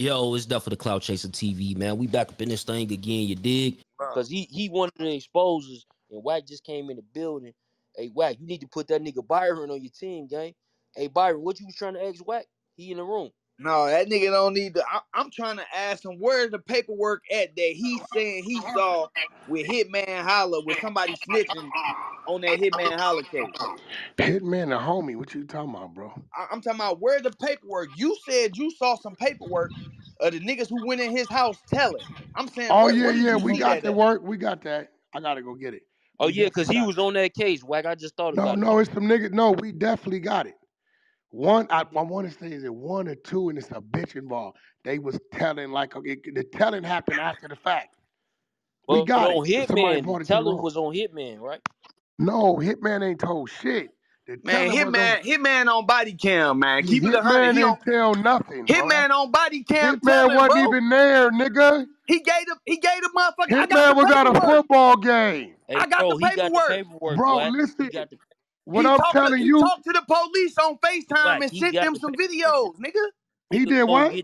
Yo, it's Duff for the Cloud Chaser TV, man. We back up in this thing again, you dig? Because he one of the exposers, and Wack just came in the building. Hey, Wack, you need to put that nigga Byron on your team, gang. Hey, Byron, what you was trying to ask Wack? He in the room. No, that nigga don't need to. I'm trying to ask him, where's the paperwork at that he's saying he saw with Hitman Holla, with somebody snitching on that Hitman Holla case? Hitman the homie, what you talking about, bro? I'm talking about where's the paperwork? You said you saw some paperwork of the niggas who went in his house telling. I'm saying, oh, yeah, we got the work. We got that. I got to go get it. Oh, yeah, because he was on that case, Wack. I just thought about it. No, it's some niggas. No, we definitely got it. One, I want to say is it one or two, and it's a bitch involved. They was telling, like, the telling happened after the fact. Well, we got on it. Hitman, telling was on Hitman, right? No, Hitman ain't told shit. Man, Hitman on body cam, man. Keep it 100. Hitman didn't tell nothing. Hitman on body cam. Hitman wasn't even there, nigga. He gave the motherfucker. Hitman was at a football game. Hey, I got the paperwork. Bro, listen. What I'm telling you, talked to the police on FaceTime and sent them some videos, nigga. He did what? He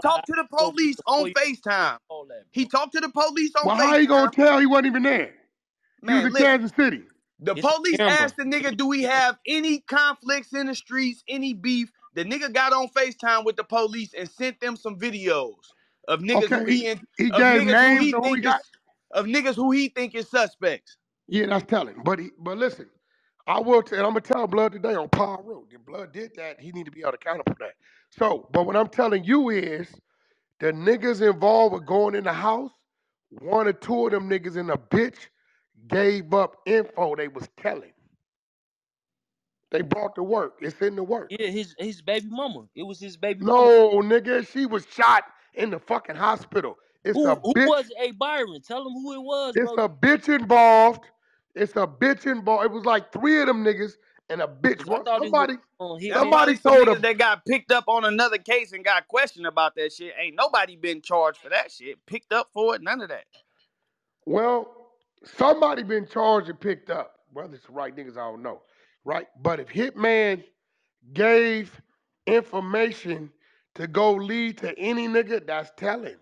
talked to the police on FaceTime. He talked to the police on FaceTime. Well, how you gonna tell he wasn't even there? He was in Kansas City. The police asked the nigga, do we have any conflicts in the streets, any beef? The nigga got on FaceTime with the police and sent them some videos of niggas who he think is suspects. Yeah, that's telling. But listen. I will tell, and I'm going to tell Blood today on Power Road. If Blood did that, he need to be held accountable for that. So, but what I'm telling you is the niggas involved with going in the house, one or two of them niggas in the bitch gave up info they was telling. They brought the work. It's in the work. Yeah, his baby mama. It was his baby mama. No, nigga, she was shot in the fucking hospital. It's a bitch. Who was it? Hey, Byron, tell him who it was, bro. It's a bitch involved. It's a bitch involved. It was like three of them niggas and a bitch. Somebody told them they got picked up on another case and got questioned about that shit. Ain't nobody been charged for that shit. Picked up for it, none of that. Well, somebody been charged and picked up. Whether it's the right niggas, I don't know. Right? But if Hitman gave information to go lead to any nigga, that's telling.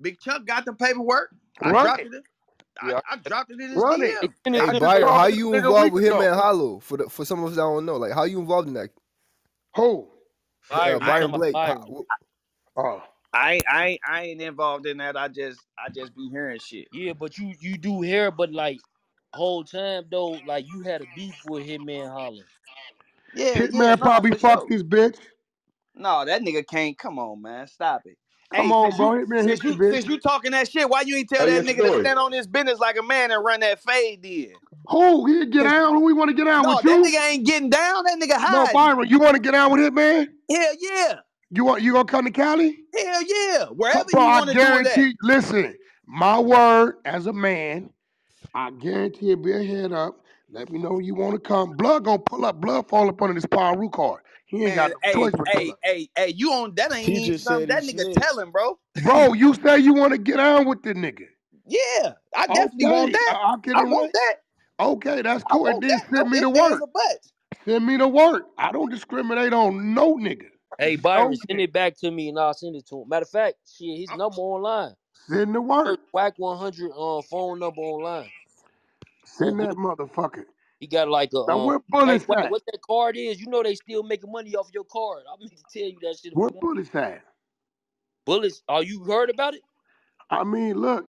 Big Chuck got the paperwork. I dropped it in his DM. Hey, Byron, how you involved with Hitman Holla? For some of us that don't know, like, how you involved in that? Who? Byron Blake. I ain't involved in that. I just be hearing shit. Yeah, but you do hear, but like whole time though, like you had a beef with Hitman Holla. Yeah, Hitman probably fucked his bitch. No, that nigga can't. Come on, man, stop it. Come on, bro. Since you talking that shit, why you ain't tell that nigga to stand on his business like a man and run that fade did? Who? He didn't get down. Who we want to get down with you? That nigga ain't getting down. That nigga hiding. No, Byron, you want to get down with Hitman? Hell yeah. You gonna come to Cali? Hell yeah. Wherever you want to do that. Listen, my word as a man, I guarantee you, be a head up. Let me know you want to come. Blood gonna pull up. Blood fall up under this Power Root card. He ain't got no choice. Hey, you on that ain't even something that nigga telling, bro. Bro, you say you want to get on with the nigga. Yeah, I definitely want that. I want that. Okay, that's cool. And then send me the work. Send me the work. I don't discriminate on no nigga. Hey, Byron, send it back to me and I'll send it to him. Matter of fact, shit, his number online. Send the work. Wack 100 phone number online. Send that motherfucker. He got like a what that card is. You know they still making money off your card. I mean to tell you that shit. What bullets that? Bullets? Oh, you heard about it? I mean, look,